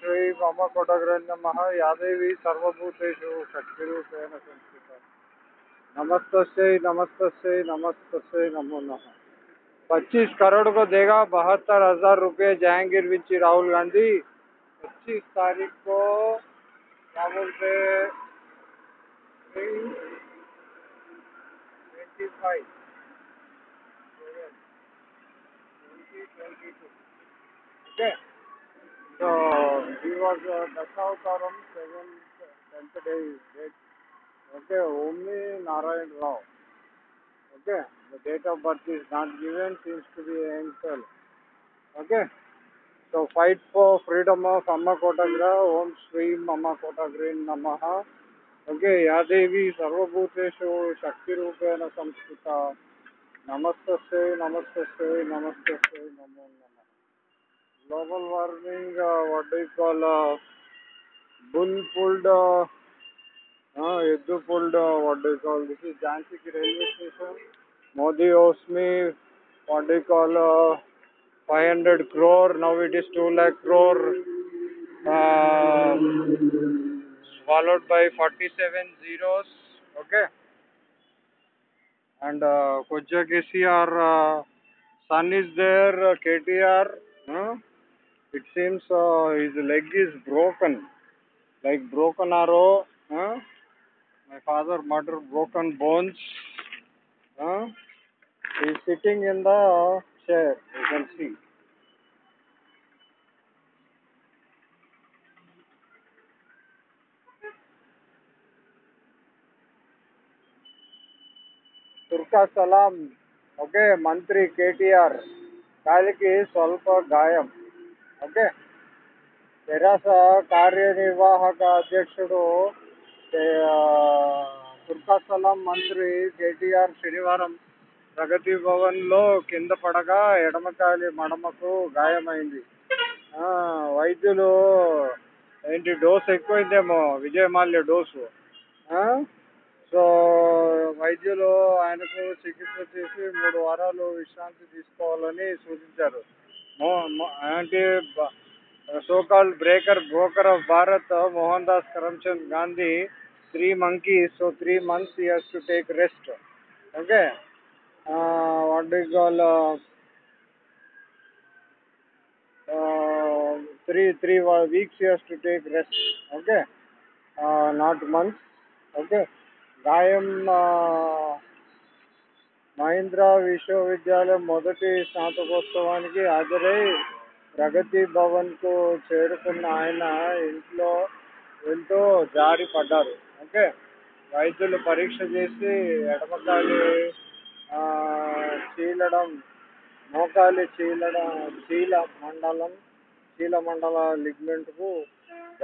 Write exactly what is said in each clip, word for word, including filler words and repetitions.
Shri Amma Kotagra Namaha Yadevi Sarvabhuteshu Shaktirupena Sanskritam Namaste Namaste Namaste Namo Namaha पच्चीस करोड़ को देगा बहत्तर हजार रुपये जहांगीर विंची राहुल गांधी। पच्चीस तारीख को क्या बोलते ओके तो he was Dashavataram seven tenth day is date okay ओमनी Narayan Rao okay the date of birth is not given seems to be angel okay so fight for freedom of Amma Kotagra Om Shri Amma Kotagra Namaha okay Yadevi Sarvabhuteshu Shakti Rupena Samskrita Namaste Namaste Namaste Namo Namaha global warming uh, what do you call uh, bull pulled uh, Uh, Yeddu pulled, uh, what do you call, this is Jhansi railway station. Modi owes me, what do you call, uh, five hundred crore, now it is two lakh crore, uh, swallowed by forty-seven zeros, okay. And uh, Koja K C R, uh, son is there, uh, K T R, huh? It seems uh, his leg is broken, like broken arrow, huh? My father murdered broken bones. Huh? He is sitting in the chair, you can see. Turka Salam. Okay, Mantri K T R. Kaliki is Swalpa Gayam. Okay. Terasa Karyanirvahaka Adhyakshudu. Turkasalam Mantri K T R Sirivaram Pragati Bhavan Lo Kinda Padaga Edamakali Madamaku Gayamaindi Vaidulu Enti dose ekkoindemo Vijay Malya dose So Vaidulu Ayanaku Chikitsa Chesi Moodu Varalu Vishranti Teesukovalani Sootincharu Anti The so-called breaker broker of Bharat, Mohandas Karamchand Gandhi, three monkeys, so three months he has to take rest. Okay. Uh, what do you call? Uh, uh, three three weeks he has to take rest. Okay. Uh, not months. Okay. Gayam uh, Mahindra Vishwavidyalaya Modati Snathakotsavaaniki Haajarai. Pragati భవన్కు చేరుకున్న ఆయన ఇంట్లో వెళ్తూ జారి పడ్డారు. Okay వైద్యులు పరీక్ష చేసి ఎడమకాలి చీలడం మోకాలి చీలడం చీల మండలం చీల మండల లిగ్మెంట్కు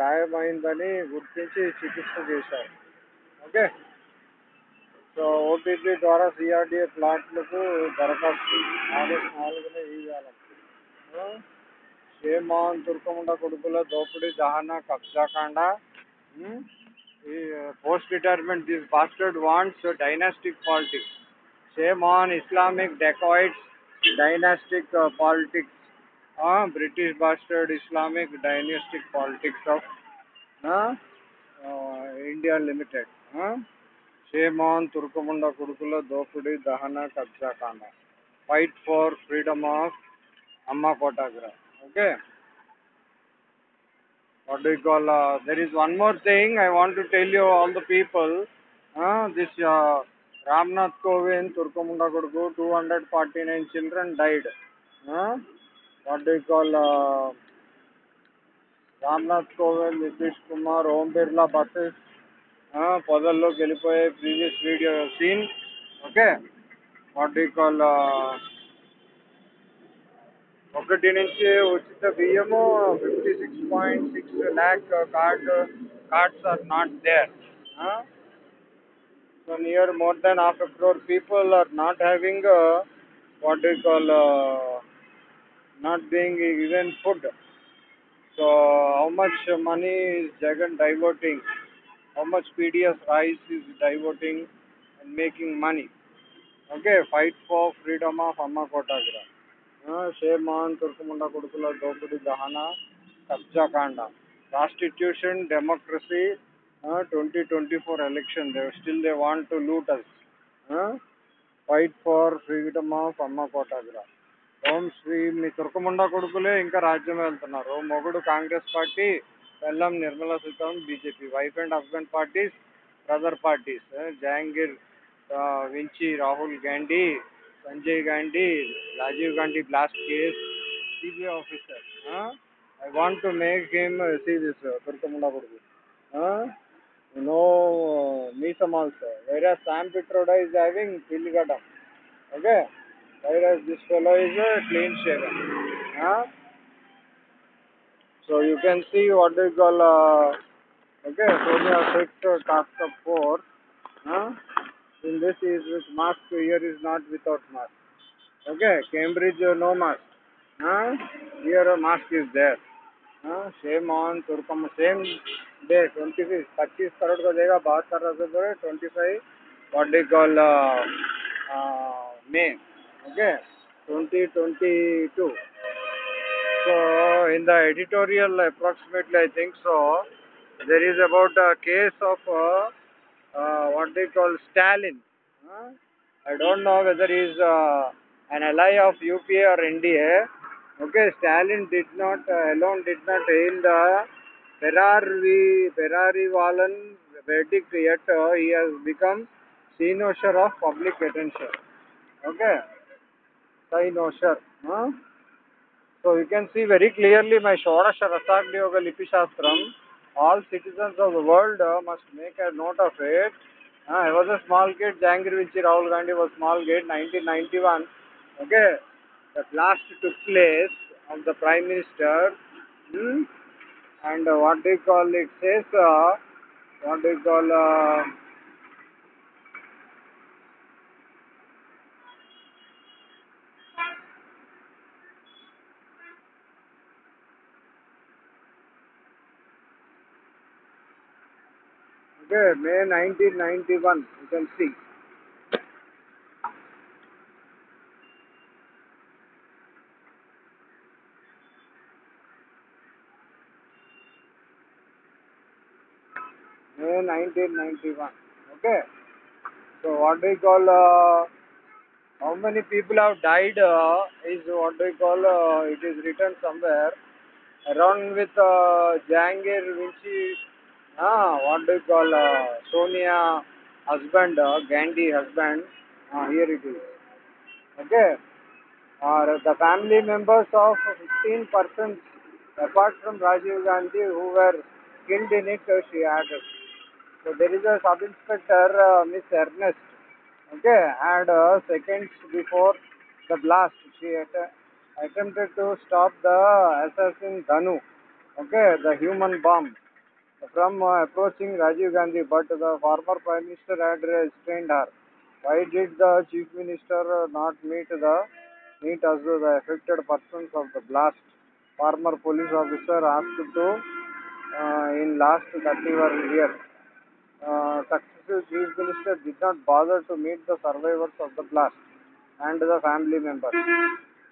గాయమైందని గుర్తించి చికిత్స చేశారు. ఓకే సో ఓటీటీ ద్వారా సిఆర్డీఏ ప్లాట్లకు దరఖాస్తు ఆగస్టు నాలుగున ఇవ్వాలి. Shemon Turkamunda Kudukula Dopudi Dahana Kabjakanda. Hmm? Post-retirement, this bastard wants a dynastic politics. Shemon Islamic dacoits, dynastic uh, politics. Uh, British bastard Islamic dynastic politics of uh, uh, India Limited. Uh? Shemon Turkamunda Kudukula Dopudi Dahana Kabjakanda. Fight for freedom of Amma Kotagra. Okay. What do you call? Uh, there is one more thing I want to tell you, all the people. Uh, this uh, Ramnath Kovind, Turkamunda Kodugu, two hundred forty-nine children died. Uh, what do you call? Uh, Ramnath Kovind, Vikish Kumar, Om Birla buses. Uh, Podallo Gelipoye, previous video you have seen. Okay. What do you call? Uh, ఒకటి నుంచి ఉచిత బియ్యము fifty six point six lakh card cards are not there so near more than half a crore people are not having what you call not being even food so how much money is Jagan diverting how much PDS rice is diverting and making money okay fight for freedom of అమ్మ కోటాగ్రా Shemon Turkamunda Kudukula Dopudi Dahana Kabjakanda. Constitution, democracy, uh, twenty twenty-four election. They still they want to loot us. Uh, fight for freedom of Amma Kotagra. Om Sri Miturkumunda Kodukule, Inka Rajamantanaru, Mogudu Congress Party, Pellam Nirmala Suttam, B J P, wife and husband parties, brother parties, uh, Jangir, uh, Vinci, Rahul Gandhi, Sanjay Gandhi, Rajiv Gandhi blast case, C B I officer. Uh, I want to make him uh, see this, Turkumunda uh, Kodukule. Uh, You know, uh, Misam also. Whereas Sam Petroda is having Pilgadam. Okay? Whereas this fellow is a clean shaven. Huh? So you can see what they call, uh, okay, so they are fixed uh, task of four. Huh? In this is with mask, here is not without mask. Okay? Cambridge, uh, no mask. Huh? Here a mask is there. Huh? Shame on Turkam, same. Day twenty-five, twenty-five crore को देगा बाईस twenty-five what they call uh, uh, May, okay, twenty twenty-two. So in the editorial approximately I think so there is about a case of uh, uh, what they call Stalin. Huh? I don't know whether he is uh, an ally of U P A or N D A. Okay, Stalin did not uh, alone did not aim the Ferrari, Ferrari Wallen verdict yet uh, he has become cynosure of public attention. Okay, cynosure. Huh? So you can see very clearly my Shodasha Rasagli Yoga Lipi Shastram. All citizens of the world uh, must make a note of it. Uh, I was a small kid, Jangir Vinci Rahul Gandhi was small kid, nineteen ninety-one. Okay, the blast took place of the Prime Minister. Hmm? And uh, what they call it says, uh, what they call, uh, okay, May nineteen ninety-one, you can see. nineteen ninety-one. Okay. So what do you call uh, how many people have died uh, is what do you call uh, it is written somewhere around with uh, Jangir Vinci. Ah, what do you call uh, Sonia husband uh, Gandhi husband. Ah, here it is. Okay. Or uh, the family members of fifteen persons apart from Rajiv Gandhi who were killed in it. Uh, she added. So there is a sub-inspector, uh, Miss Ernest, okay, and uh, seconds before the blast, she att attempted to stop the assassin Danu, okay, the human bomb, from uh, approaching Rajiv Gandhi, but the former Prime Minister had restrained her. Why did the Chief Minister not meet the meet as the affected persons of the blast? Former police officer asked to, uh, in last that we were here. Uh, successive Chief Minister did not bother to meet the survivors of the blast and the family members.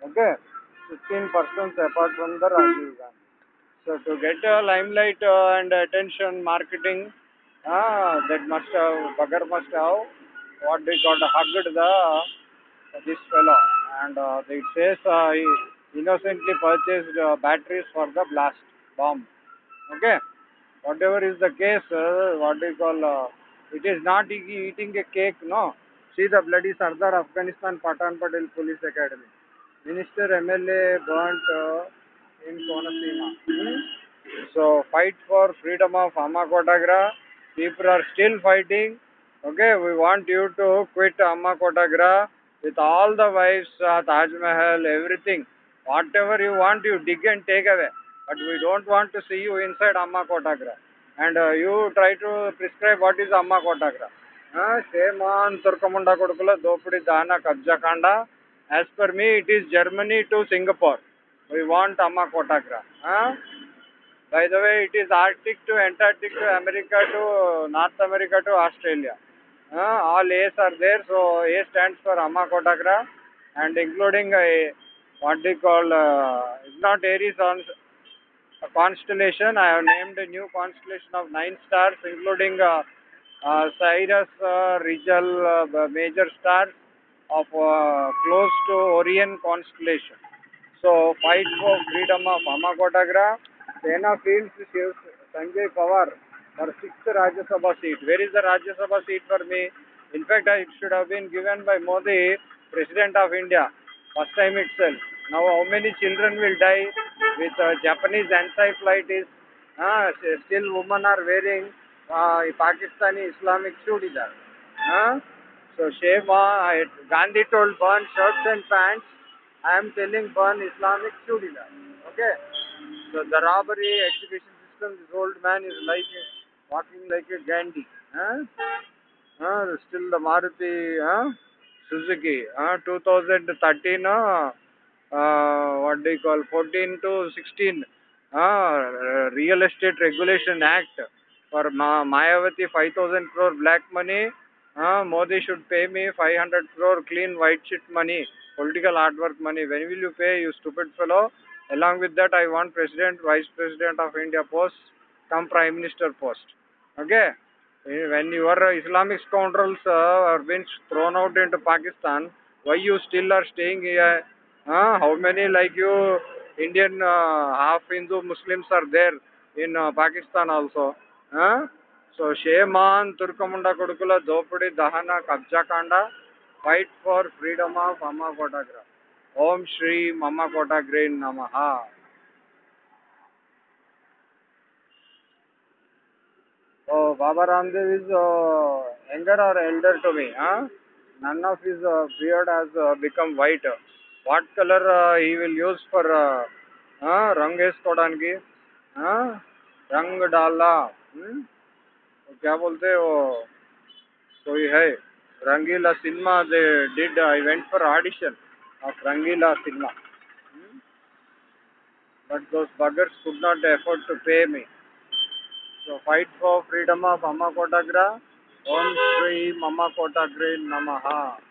Okay, fifteen persons apart from the Rajiv Gandhi. So to get uh, limelight uh, and attention, marketing, ah, that must have, bugger must have, what they got hugged the uh, this fellow, and uh, it says uh, he innocently purchased uh, batteries for the blast bomb. Okay. Whatever is the case, uh, what do you call, uh, it is not eating a cake, no. See the bloody Sardar, Afghanistan, Patan Patel Police Academy. Minister M L A burnt uh, in Konaseema. Hmm? So, fight for freedom of Amma Kotagra. People are still fighting. Okay, we want you to quit Amma Kotagra with all the wives, uh, Taj Mahal, everything. Whatever you want, you dig and take away. But we don't want to see you inside Amma Kotagra. And uh, you try to prescribe what is Amma Kotagra. Uh, same on Turkamunda Kodukula, Dopudi Dana Kabja Kanda. As per me, it is Germany to Singapore. We want Amma Kotagra. Uh, by the way, it is Arctic to Antarctic to America to North America to Australia. Uh, all A's are there, so A stands for Amma Kotagra. And including a, what they call, uh, it's not Aries on a constellation. I have named a new constellation of nine stars, including uh, uh, Sirius, uh, Rigel, uh, major stars of uh, close to Orion constellation. So, fight for freedom of Amma Kotagra. Sena fields Sanjay Pawar for sixth Rajya Sabha seat. Where is the Rajya Sabha seat for me? In fact, it should have been given by Modi, President of India, first time itself. Now, how many children will die with uh, Japanese encephalitis? Uh, still, women are wearing uh, Pakistani Islamic chudidar. Uh, so, Shema, Gandhi told burn shirts and pants. I am telling burn Islamic chudidar. Okay? So, the robbery education system, this old man is like a, walking like a Gandhi. Huh? Uh, still the Maruti uh, Suzuki. Uh, twenty thirteen, uh, uh, what do you call, fourteen to sixteen, uh, Real Estate Regulation Act for Ma Mayavati five thousand crore black money. Uh, Modi should pay me five hundred crore clean white shit money, political artwork money. When will you pay, you stupid fellow? Along with that, I want President, Vice President of India post, come Prime Minister post. Okay? When your Islamic scoundrels uh, are being thrown out into Pakistan, why you still are staying here? Uh, how many like you Indian uh, half Hindu Muslims are there in uh, Pakistan also? Uh? So, Sheman, Turkamunda Kodukula, Dopudi, Dahana, Kabja Kanda, fight for freedom of Amma Kotagra. Om Shri Amma Kotagra Namaha. Oh, Baba Ramdev is uh, younger or elder to me. Huh? None of his uh, beard has uh, become white. What color uh, he will use for uh, uh, Rang Eskodangi? Huh? Rang Dala. Hmm? Kya bolte wo? Koi hai. Rangila Cinema they did. Uh, I went for audition of Rangila Cinema. Hmm? But those buggers could not afford to pay me. So, fight for freedom of Amma Kotagra. Om Shri Amma Kotagra Namaha.